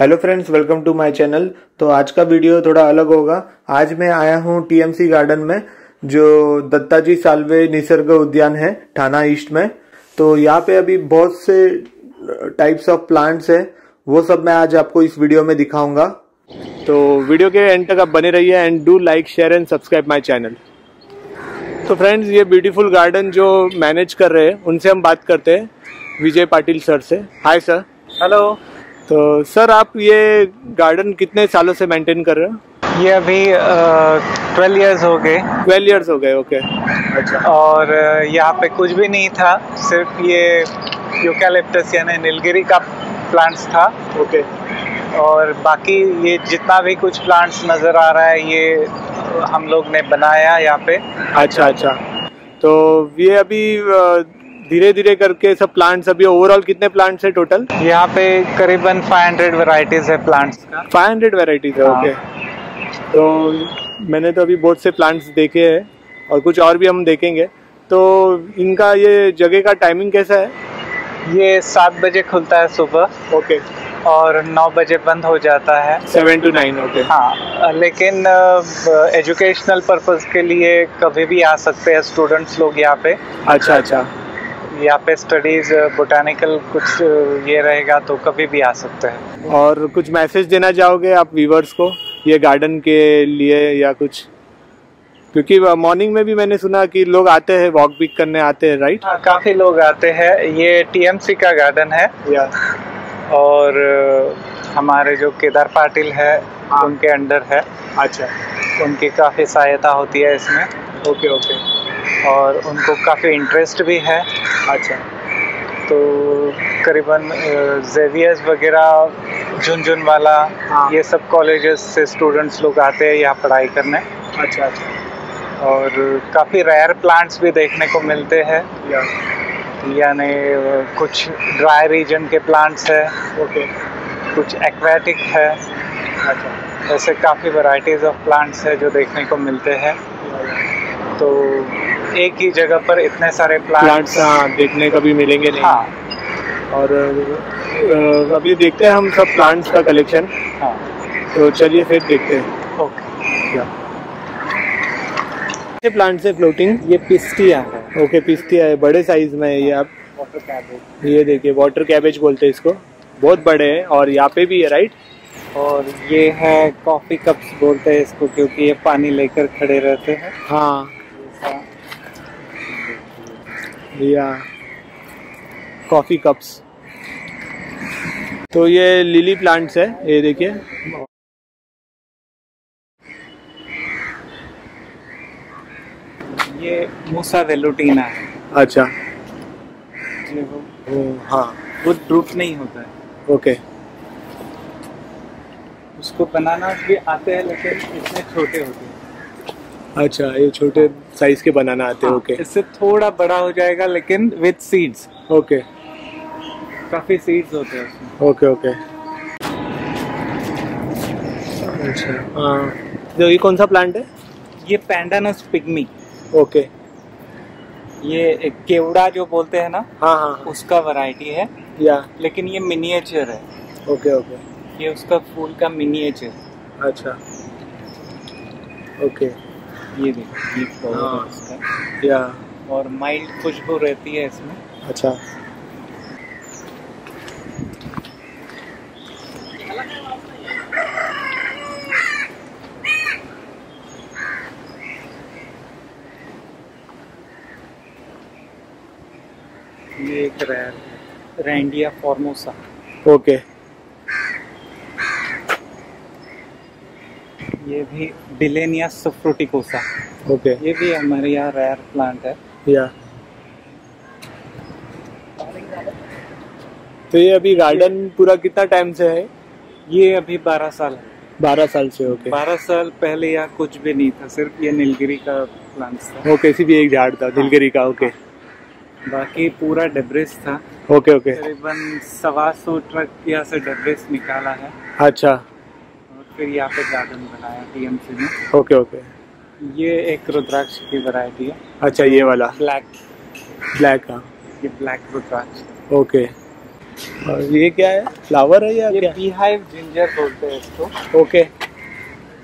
Hello friends, welcome to my channel. तो आज का वीडियो थोड़ा अलग होगा। आज मैं आया हूँ टीएमसी गार्डन में, जो दत्ताजी साल्वे निसर्ग उद्यान है ठाणा ईस्ट में। तो यहाँ पे अभी बहुत से टाइप्स ऑफ प्लांट्स हैं, वो सब मैं आज आपको इस वीडियो में दिखाऊंगा। तो वीडियो के एंड तक आप बने रहिए and do like, share and subscribe my channel. तो फ्रेंड्स, ये ब्यूटीफुल गार्डन जो मैनेज कर रहे हैं उनसे हम बात करते हैं, विजय पाटिल सर से। Hi sir. हेलो। तो सर, आप ये गार्डन कितने सालों से मेंटेन कर रहे हो? ये अभी 12 इयर्स हो गए। 12 इयर्स हो गए, ओके। अच्छा। और यहाँ पे कुछ भी नहीं था, सिर्फ ये यूकैलिप्टस यानी नीलगिरी का प्लांट्स था। ओके। और बाकी ये जितना भी कुछ प्लांट्स नज़र आ रहा है ये हम लोग ने बनाया यहाँ पे। अच्छा अच्छा। तो ये अभी धीरे धीरे करके सब प्लांट्स, अभी ओवरऑल कितने प्लांट्स है टोटल यहाँ पे? करीबन 500 वैरायटीज है प्लांट्स का। 500 वैरायटीज है, ओके। तो मैंने तो अभी बहुत से प्लांट्स देखे हैं और कुछ और भी हम देखेंगे। तो इनका ये जगह का टाइमिंग कैसा है? ये 7 बजे खुलता है सुबह, ओके, और 9 बजे बंद हो जाता है। 7 to 9, ओके। हाँ, लेकिन एजुकेशनल पर्पज़ के लिए कभी भी आ सकते हैं स्टूडेंट्स लोग यहाँ पे। अच्छा अच्छा। यहाँ पे स्टडीज बोटानिकल कुछ ये रहेगा, तो कभी भी आ सकते हैं। और कुछ मैसेज देना चाहोगे आप व्यूवर्स को ये गार्डन के लिए या कुछ? क्योंकि मॉर्निंग में भी मैंने सुना कि लोग आते हैं, वॉक भी करने आते हैं, राइट? हाँ, काफ़ी लोग आते हैं। ये टीएमसी का गार्डन है और हमारे जो केदार पाटिल है उनके अंडर है। अच्छा। उनकी काफ़ी सहायता होती है इसमें। Okay okay. और उनको काफ़ी इंटरेस्ट भी है। अच्छा। तो करीबन जेवियर्स वगैरह, झुनझुन वाला, ये सब कॉलेजेस से स्टूडेंट्स लोग आते हैं यहाँ पढ़ाई करने। अच्छा अच्छा। और काफ़ी रेयर प्लांट्स भी देखने को मिलते हैं, यानी कुछ ड्राई रीजन के प्लांट्स है, ओके, कुछ एक्वेटिक है। अच्छा। ऐसे काफ़ी वैरायटीज़ ऑफ प्लांट्स है जो देखने को मिलते हैं। तो एक ही जगह पर इतने सारे प्लांट्स देखने को भी मिलेंगे नहीं। हाँ। और अभी देखते हैं हम सब प्लांट्स का कलेक्शन। हाँ। तो चलिए फिर देखते हैं। ओके। ये प्लांट्स है फ्लोटिंग, ये पिस्टिया है। ओके, पिस्टिया है, बड़े साइज में है ये। आप वाटर कैबेज, ये देखिए, वाटर कैबेज बोलते हैं इसको, बहुत बड़े हैं और यहाँ पे भी है, राइट। और ये है कॉफी कप्स बोलते हैं इसको, क्योंकि ये पानी लेकर खड़े रहते हैं। हाँ। या कॉफी कप्स। तो ये लिली प्लांट्स है, ये देखिए। ये मूसा वेलुटीना है। अच्छा। ये वो हाँ, वो ड्रूप नहीं होता है। ओके। उसको बनाना भी आते हैं, लेकिन इतने छोटे होते हैं। अच्छा, ये छोटे साइज के बनाना आते हैं। ओके। इससे थोड़ा बड़ा हो जाएगा, लेकिन विद सीड्स। ओके। काफी सीड्स होते हैं इसमें। Okay okay. अच्छा। तो ये कौन सा प्लांट है? ये पैंडानस पिग्मी। ओके। ये एक केवड़ा जो बोलते हैं ना, हाँ हाँ, उसका वैरायटी है। या लेकिन ये मिनिएचर है। Okay okay. ये उसका फूल का मिनिएचर। अच्छा। ओके। ये देखो, ये या और माइल्ड खुशबू रहती है इसमें। अच्छा। ये एक रेयर रेनेलिया फॉर्मोसा। ओके। ये भी बिलेनिया सफ्रुटिकोसा। ओके। ये भी हमारे यहाँ रेयर प्लांट है। या। तो ये अभी गार्डन पूरा कितना टाइम से है? ये अभी 12 साल है। 12 साल से, ओके। 12 साल पहले यहाँ कुछ भी नहीं था, सिर्फ ये नीलगिरी का प्लांट्स था। ओके, सिर्फ ये एक झाड़ था नीलगिरी का। ओके। बाकी पूरा डेब्रिस था। Okay okay. करीबन 125 ट्रक यहाँ से डेब्रिस निकाला है। अच्छा। फिर यहाँ पे गार्डन बनाया टीएमसी में। Okay okay. ये एक रुद्राक्ष की वैरायटी है। अच्छा, ये वाला ब्लैक ब्लैक। हाँ, ये ब्लैक रुद्राक्ष। ओके। और ये क्या है, फ्लावर है या ये क्या? बीहाइव जिंजर बोलते हैं इसको। ओके,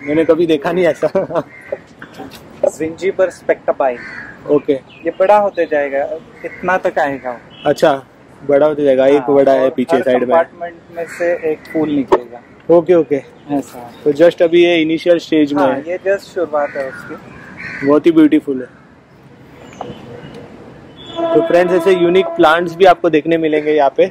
मैंने कभी देखा नहीं ऐसा। जिंजीबर स्पेक्टापाइन। ओके, ये बड़ा होते जाएगा, इतना तक आएगा। अच्छा, बड़ा होते जाएगा। एक बड़ा है पीछे साइड में, अपार्टमेंट में से एक फूल निकलेगा। ओके ओके, ऐसा। तो जस्ट अभी ये इनिशियल स्टेज में है, ये जस्ट शुरुआत है उसकी। बहुत ही ब्यूटीफुल है। तो फ्रेंड्स, ऐसे यूनिक प्लांट्स भी आपको देखने मिलेंगे यहाँ पे।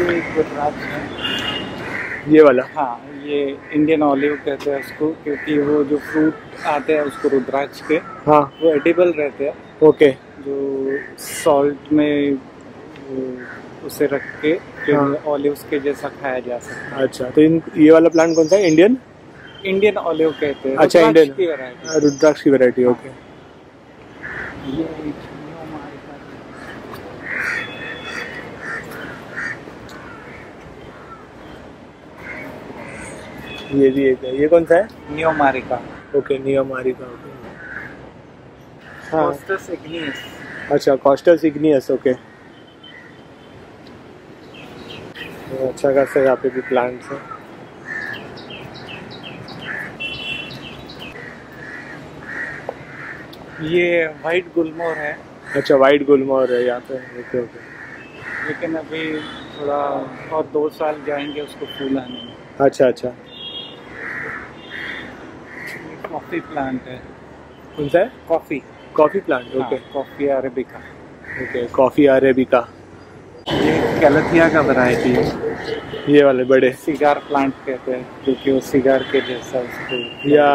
ये एक गुजरात है ये वाला। हाँ, ये इंडियन ऑलिव कहते हैं उसको, क्योंकि वो जो फ्रूट आते हैं उसको रुद्राक्ष के, हाँ, वो एडिबल रहते हैं। ओके, जो सॉल्ट में उसे रख के ऑलिव्स के जैसा खाया जा सकता है। अच्छा, तो ये वाला प्लांट कौन सा है? इंडियन ऑलिव कहते हैं। अच्छा, इंडियन रुद्राक्ष की वैरायटी। ओके, ये भी एक है। ये कौन सा है? Neomarica. Okay, Neomarica. Okay, Costus igneus. अच्छा, कॉस्टस इग्नियस। ओके, अच्छा खासा यहाँ पे भी प्लांट्स हैं। ये वाइट गुलमोहर है। अच्छा, वाइट गुलमोहर है यहाँ पे। ओके ओके, लेकिन अभी थोड़ा और 2 साल जाएंगे उसको फूल आने में। अच्छा अच्छा, ये कॉफी प्लांट है। कौन सा है? Coffee. Coffee plant. Okay, coffee arabica. Okay, coffee arabica. ये कैलाथिया का वैरायटी है। ये वाले बड़े सिगार प्लांट कहते हैं, क्योंकि वो सिगार के जैसा उसको या।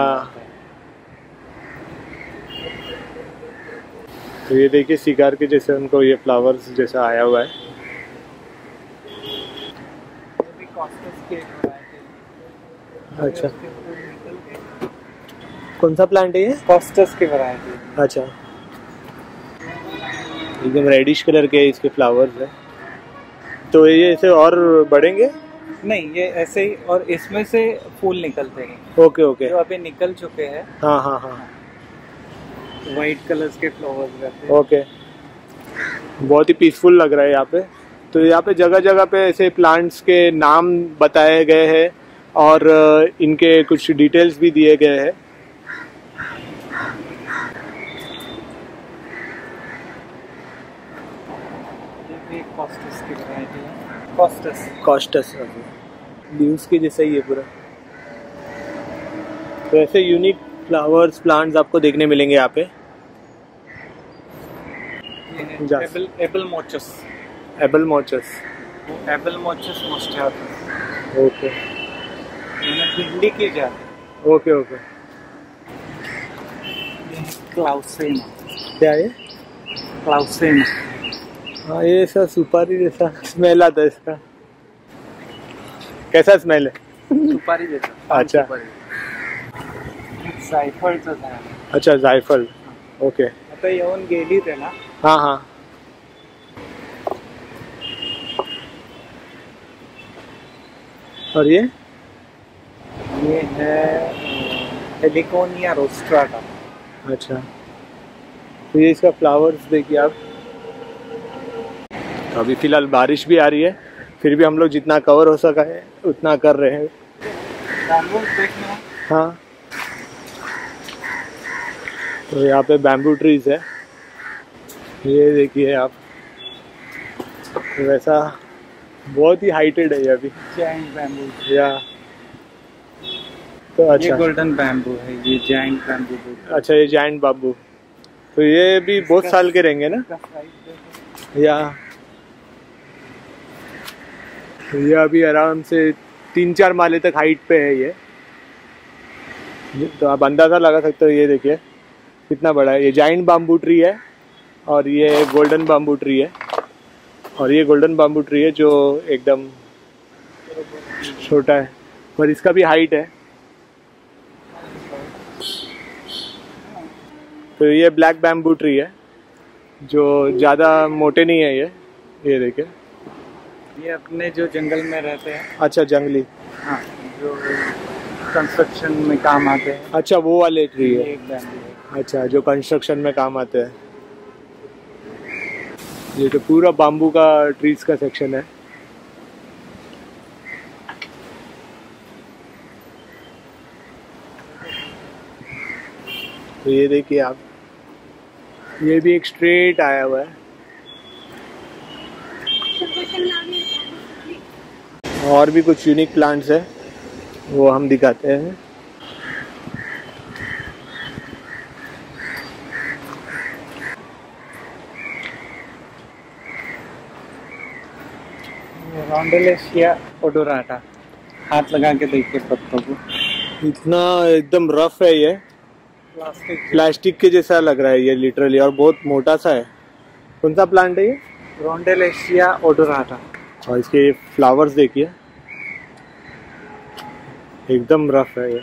तो ये देखिए, सिगार के जैसे उनको ये फ्लावर्स जैसा आया हुआ है। अच्छा, कौन सा प्लांट है ये? कॉस्टस की वैरायटी। अच्छा, एकदम रेडिश कलर के इसके फ्लावर्स है। तो ये ऐसे और बढ़ेंगे? नहीं, ये ऐसे ही, और इसमें से फूल निकलते हैं। ओके ओके, जो अभी निकल चुके हैं। हाँ हाँ हाँ, वाइट कलर्स के फ्लावर्स रहते हैं। ओके, बहुत ही पीसफुल लग रहा है यहाँ पे। तो यहाँ पे जगह जगह पे ऐसे प्लांट्स के नाम बताए गए हैं और इनके कुछ डिटेल्स भी दिए गए हैं। कॉस्टस की वैरायटी है। कॉस्टस, कॉस्टस लीव्स के जैसा ही है पूरा। तो ऐसे यूनिक फ्लावर्स, प्लांट्स आपको देखने मिलेंगे यहाँ पे। एबल मोचस मोस्टिया। ओके, भिंडी की जात। Okay okay, Clausena. क्या है? क्लाउसेना। हाँ, ये ऐसा सुपारी जैसा स्मेल आता है इसका। कैसा स्मेल है? सुपारी जैसा। अच्छा, जायफल तो था। अच्छा, जायफल। ओके, आता येऊन गेली थे ना। हाँ हाँ, और ये है हेलिकोनिया रोस्ट्राटा। अच्छा, तो ये इसका फ्लावर्स देखिए आप। अभी फिलहाल बारिश भी आ रही है, फिर भी हम लोग जितना कवर हो सका है उतना कर रहे हैं। हाँ, तो यहाँ पे बैम्बू ट्रीज है, ये देखिए आप। वैसा बहुत ही हाइटेड है ये अभी। जायंट बैम्बू या। तो अच्छा, ये गोल्डन बैम्बू है, ये जायंट बैम्बू। अच्छा, ये जायंट बैम्बू। तो ये भी बहुत साल के रहेंगे ना या। तो ये अभी आराम से 3-4 माले तक हाइट पे है ये। तो आप अंदाज़ा लगा सकते हो, ये देखिए कितना बड़ा है। ये जाइंट बाम्बू ट्री है और ये गोल्डन बाम्बू ट्री है। और ये गोल्डन बाम्बू ट्री है जो एकदम छोटा है, पर इसका भी हाइट है। तो ये ब्लैक बाम्बू ट्री है जो ज़्यादा मोटे नहीं है ये देखिए। ये अपने जो जंगल में रहते हैं। अच्छा, जंगली। हाँ, जो कंस्ट्रक्शन में काम आते हैं। अच्छा वो वाले ट्री है, अच्छा जो कंस्ट्रक्शन में काम आते हैं। ये तो पूरा बाम्बू का ट्रीज का सेक्शन है। तो ये देखिए आप, ये भी एक स्ट्रेट आया हुआ है। और भी कुछ यूनिक प्लांट्स है वो हम दिखाते हैं। रॉन्डेलेशिया ओडोराटा, हाथ लगा के देखिए पत्तों को, इतना एकदम रफ है ये, प्लास्टिक के जैसा लग रहा है ये लिटरली, और बहुत मोटा सा है। कौन सा प्लांट है ये? Rondeletia odorata. और इसके फ्लावर्स देखिए एकदम रफ है ये।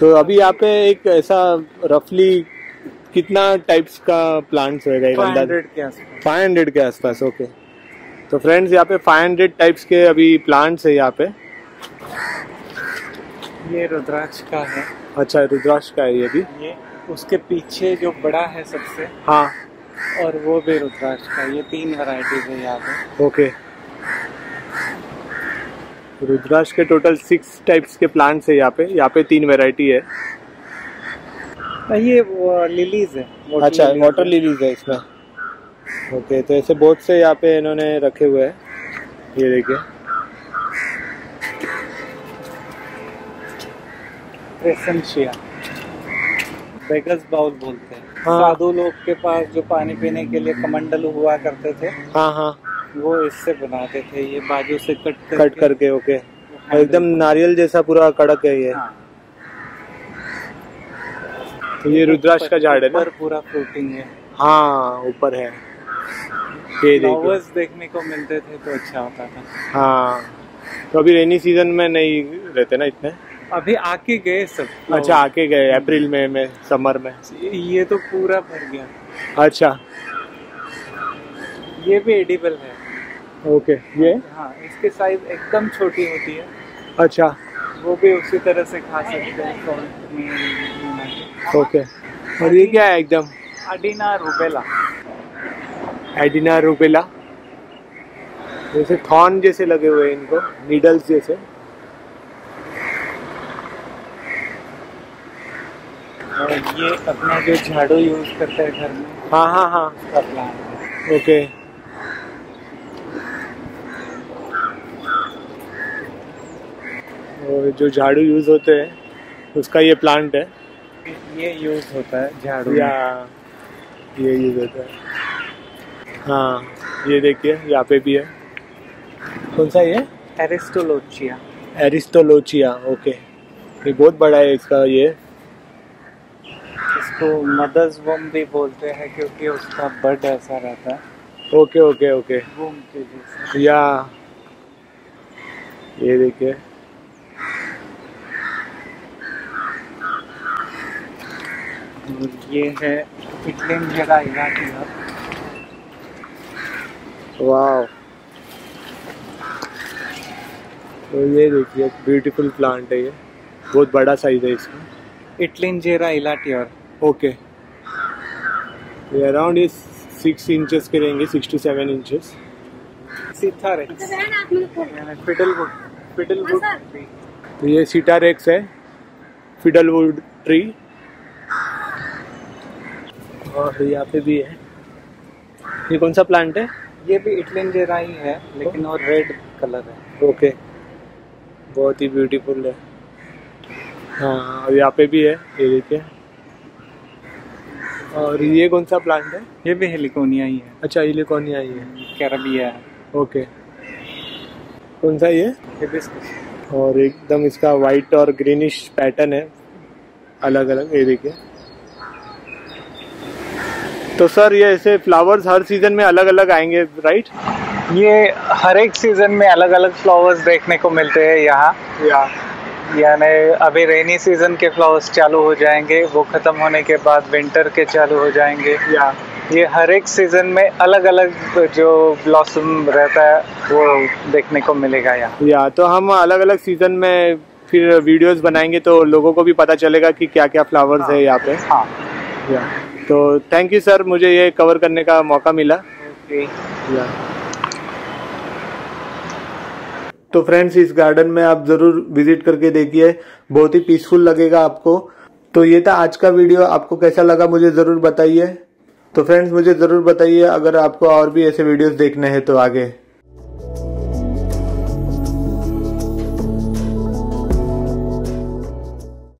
तो अभी यहाँ पे एक ऐसा रफली कितना टाइप्स का प्लांट्स होगा? 500 के आसपास। ओके तो फ्रेंड्स यहाँ पे 500 टाइप्स के अभी प्लांट्स है यहाँ पे। ये रुद्राक्ष का है। अच्छा रुद्राक्ष का है ये भी। ये उसके पीछे जो बड़ा है सबसे, हाँ, और वो भी रुद्राक्ष का। ये 3 वैरायटीज है यहाँ पे। ओके रुद्राक्ष के टोटल 6 टाइप्स के प्लांट्स है यहाँ पे। यहाँ पे 3 वैरायटी है। ये लिलीज है। अच्छा वाटर लिलीज है इसमें। ओके तो ऐसे बहुत से यहाँ पे इन्होंने रखे हुए हैं। ये देखिए प्रेसेंशिया, बेगस बाउल बोलते हैं। हाँ। साधु लोग के पास जो पानी पीने के लिए कमंडल हुआ करते थे, हाँ हाँ, वो इससे बनाते थे। ये बाजू से कट करके। ओके एकदम नारियल जैसा पूरा कड़क है ये। हाँ। ये रुद्राक्ष का झाड़ है ना, पूरा फ्रूटिंग है। हाँ ऊपर है। ये फ्लावर्स देखने को मिलते थे तो अच्छा होता था। हाँ तो अभी रेनी सीजन में नहीं रहते ना इतने, अभी आके गए सब। अच्छा आके गए अप्रैल मई में समर में। ये तो पूरा भर गया। अच्छा ये भी एडिबल है। ओके ये, हाँ इसकी साइज एकदम छोटी होती है। अच्छा वो भी उसी तरह से खा सकते हैं। ओके और ये क्या है एकदम? Adina rubella. एडिना रूबेला जैसे थॉर्न जैसे लगे हुए हैं इनको, नीडल्स जैसे। और ये अपना जो झाड़ू यूज करते हैं घर में, हाँ हाँ हाँ, उसका प्लांट। ओके जो झाड़ू यूज होते हैं उसका ये प्लांट है। ये यूज होता है झाड़ू या ये यूज होता है। हाँ ये देखिए यहाँ पे भी है। कौन सा ये? एरिस्टोलोचिया। Aristolochia okay. ये बहुत बड़ा है इसका। ये इसको मदर्स वूम भी बोलते हैं क्योंकि उसका बड ऐसा रहता है। ओके ओके ओके वूम के जैसा। या ये देखिए ये है इटलियन जगह इलाके का। वाओ तो ये देखिए ब्यूटीफुल प्लांट है ये, बहुत बड़ा साइज है इसका। इटलिनजेरा इलाटियर। ओके ये अराउंड 6 इंचेस के रहेंगे, 6 to 7 inches. Citharexylum, fiddlewood, fiddlewood tree. तो ये सितारेक्स है, फिडलवुड ट्री। और यहाँ पे भी है। ये कौन सा प्लांट है? ये भी इटलिनजेरा ही है लेकिन और रेड कलर है। ओके बहुत ही ब्यूटीफुल है। हाँ और यहाँ पे भी है ये देखिए। और ये कौन सा प्लांट है? ये भी हेलिकोनिया ही है। अच्छा हेलिकोनिया ही है, कैरेबिया है। ओके कौन सा ये? हिबिस्कस। और एकदम इसका वाइट और ग्रीनिश पैटर्न है अलग अलग, ये देखिए। तो सर ये ऐसे फ्लावर्स हर सीजन में अलग अलग आएंगे राइट? ये हर एक सीजन में अलग अलग फ्लावर्स देखने को मिलते हैं यहाँ। यानी अभी रेनी सीजन के फ्लावर्स चालू हो जाएंगे, वो खत्म होने के बाद विंटर के चालू हो जाएंगे। या ये हर एक सीजन में अलग अलग जो ब्लॉसम रहता है वो देखने को मिलेगा यहाँ। या तो हम अलग अलग सीजन में फिर वीडियोस बनाएंगे तो लोगों को भी पता चलेगा कि क्या क्या फ्लावर्स है यहाँ पे। हाँ या तो थैंक यू सर, मुझे ये कवर करने का मौका मिला। या तो फ्रेंड्स इस गार्डन में आप जरूर विजिट करके देखिए, बहुत ही पीसफुल लगेगा आपको। तो ये था आज का वीडियो, आपको कैसा लगा मुझे ज़रूर बताइए। तो फ्रेंड्स मुझे ज़रूर बताइए अगर आपको और भी ऐसे वीडियोस देखने हैं तो आगे।